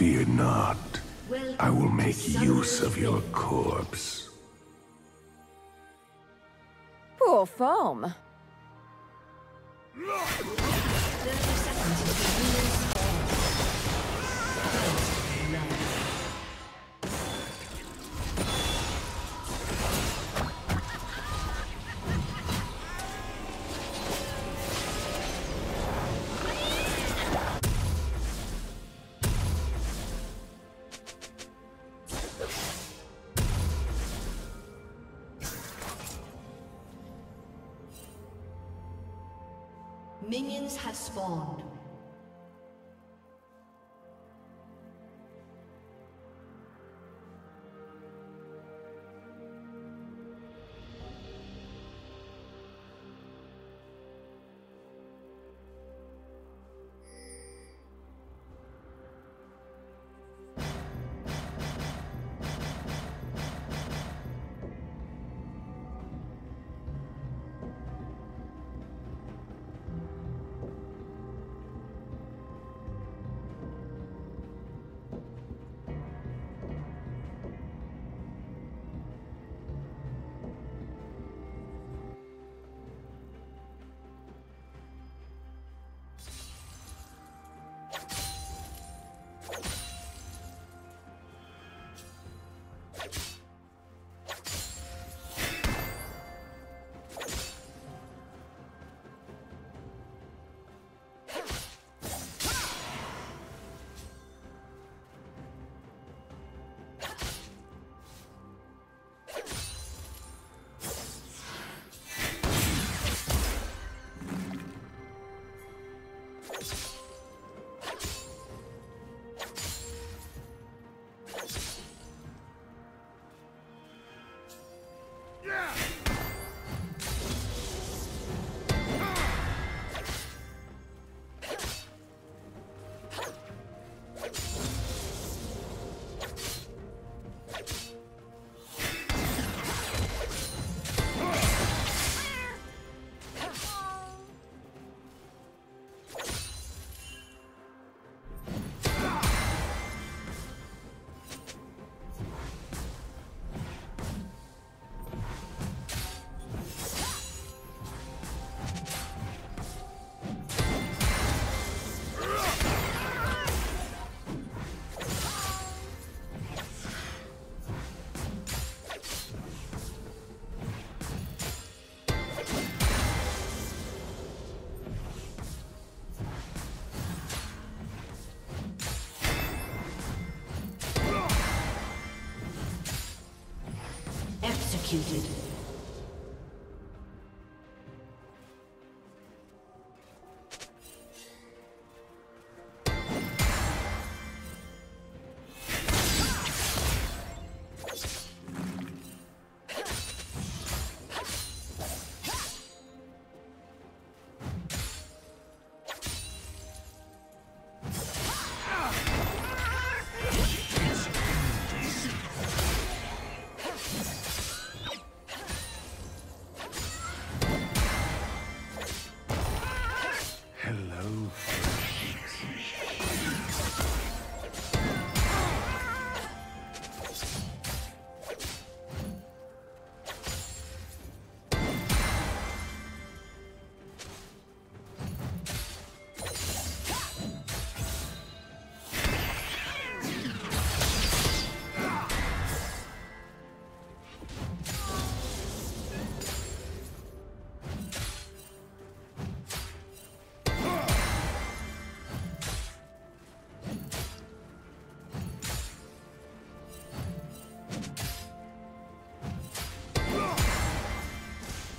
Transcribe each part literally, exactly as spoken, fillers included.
Fear not. I will make use of your corpse. Poor form. Minions have spawned.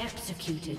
Executed. Executed.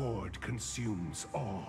horde consumes all.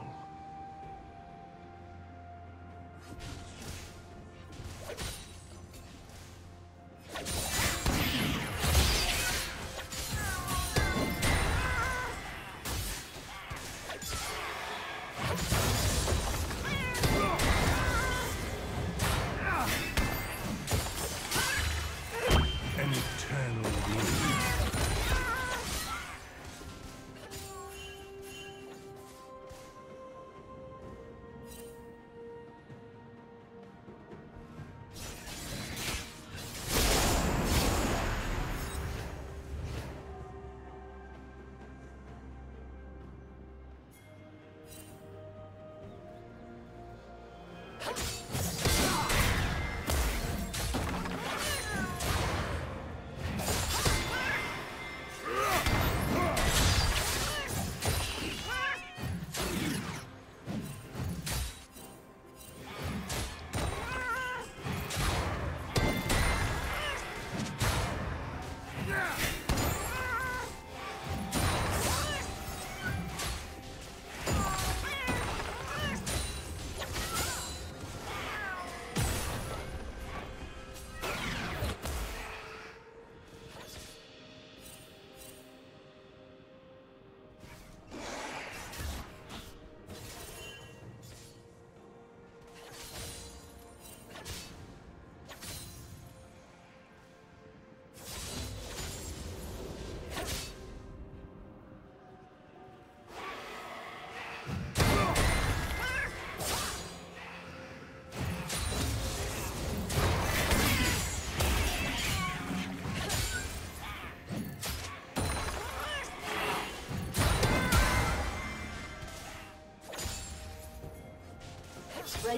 The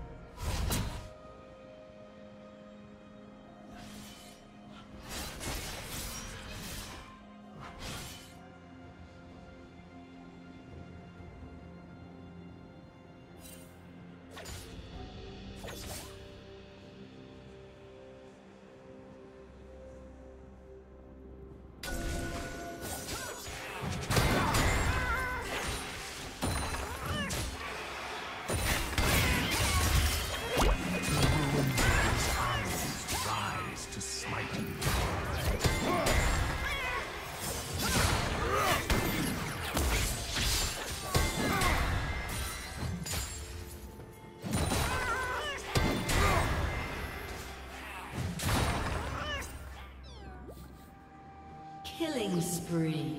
Killing spree.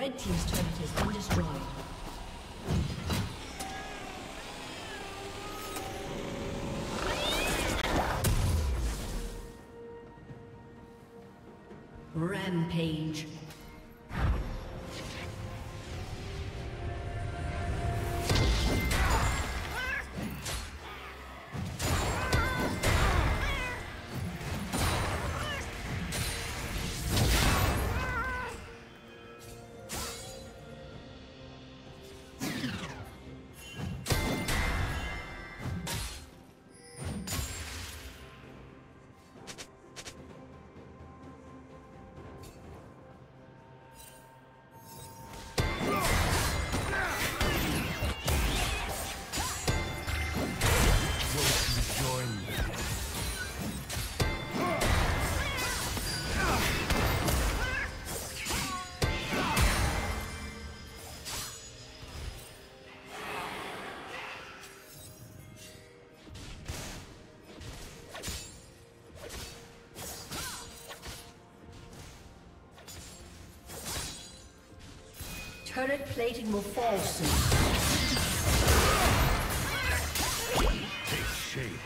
Red team's turret has been destroyed. Rampage. Turret plating will fall soon. Take shape.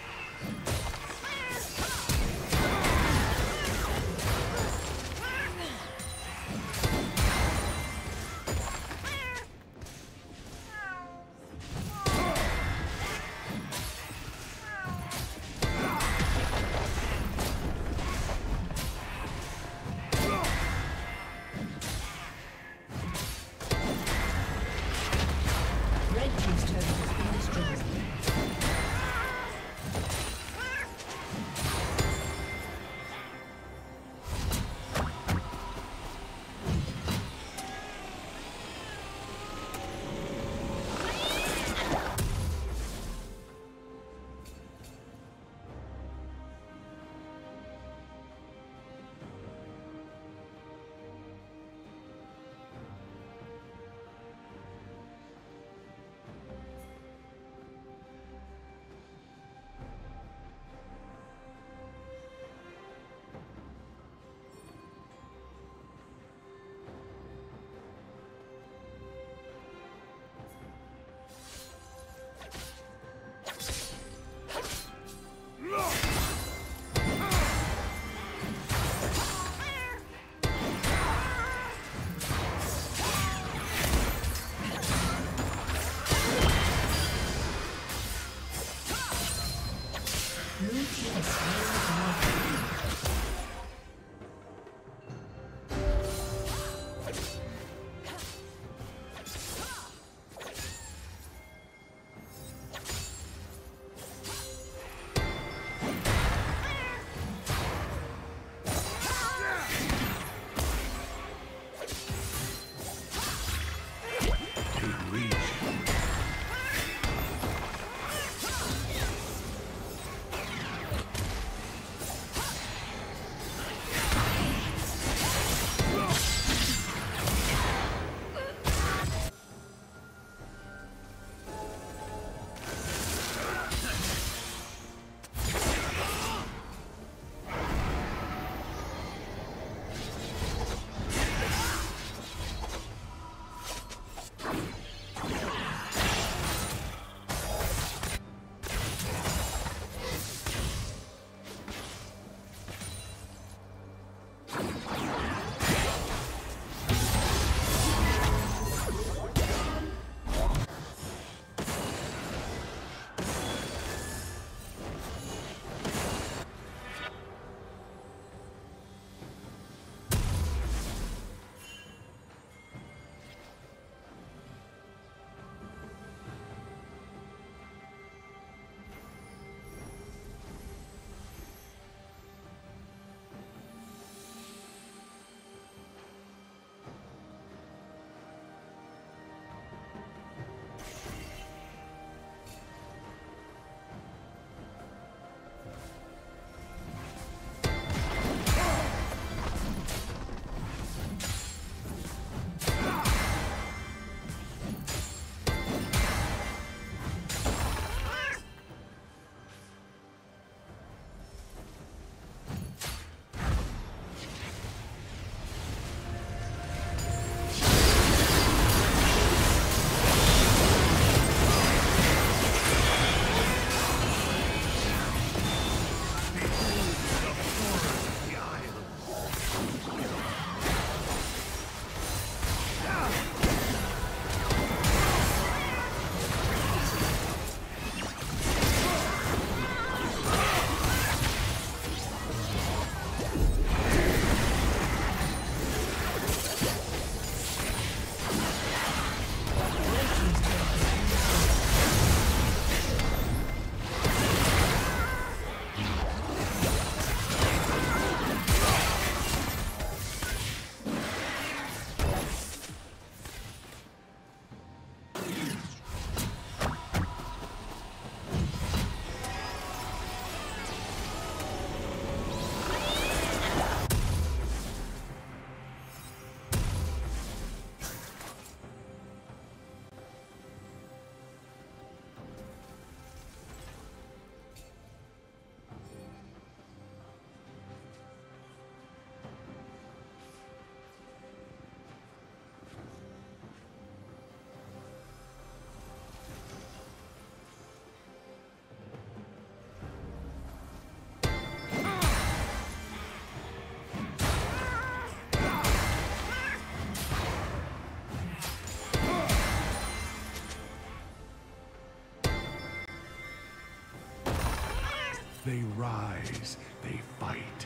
They rise, they fight,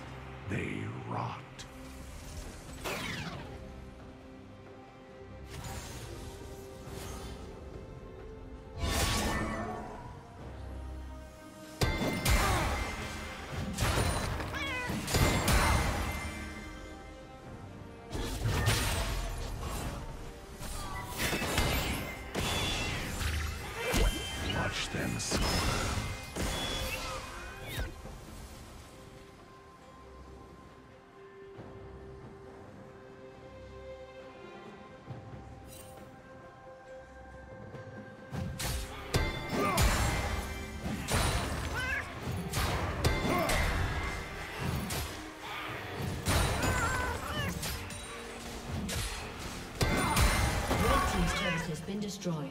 they rot. Watch them squirm. Destroyed.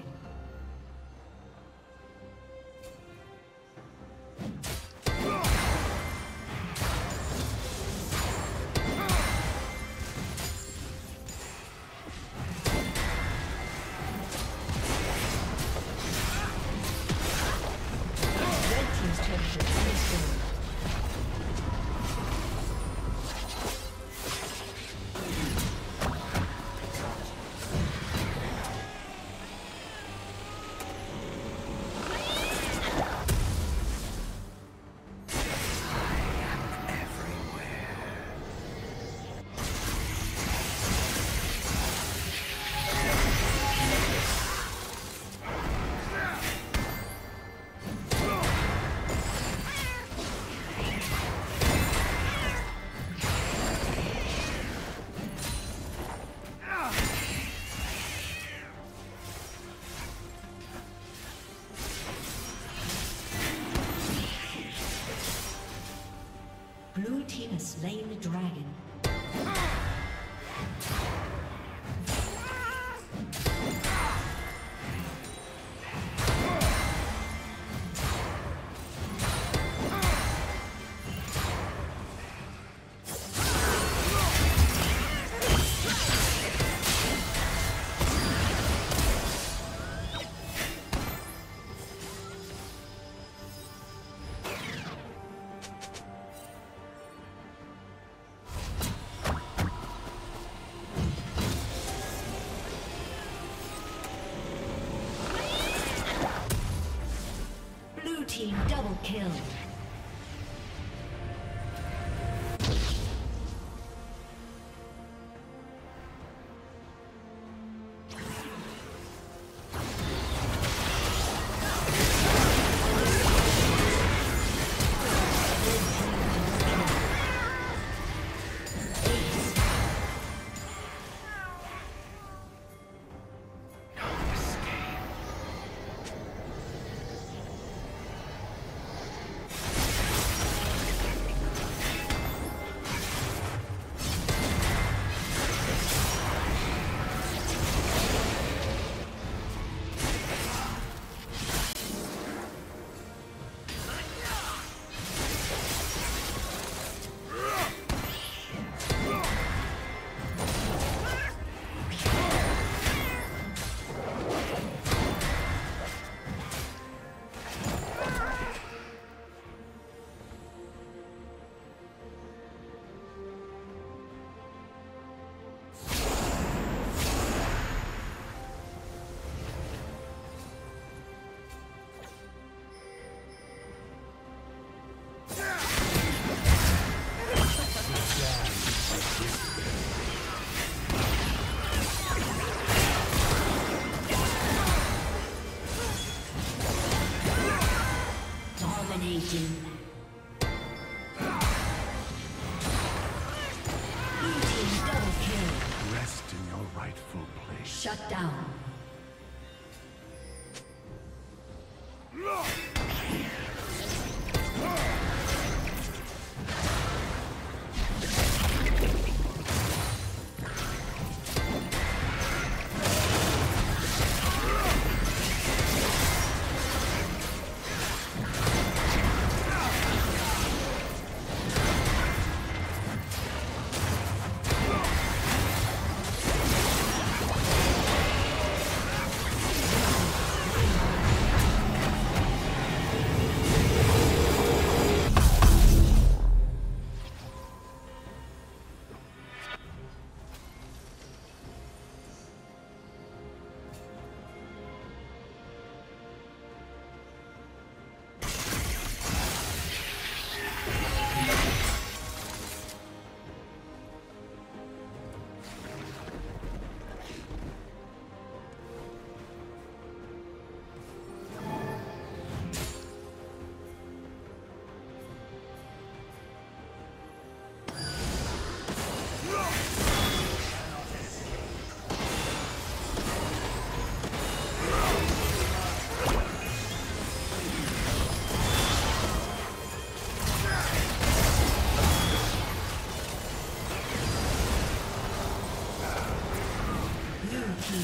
Slain the dragon. Double kill. Dominating. Eating double kill. Rest in your rightful place. Shut down. Blue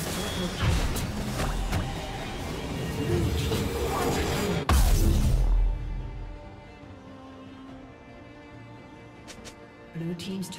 team's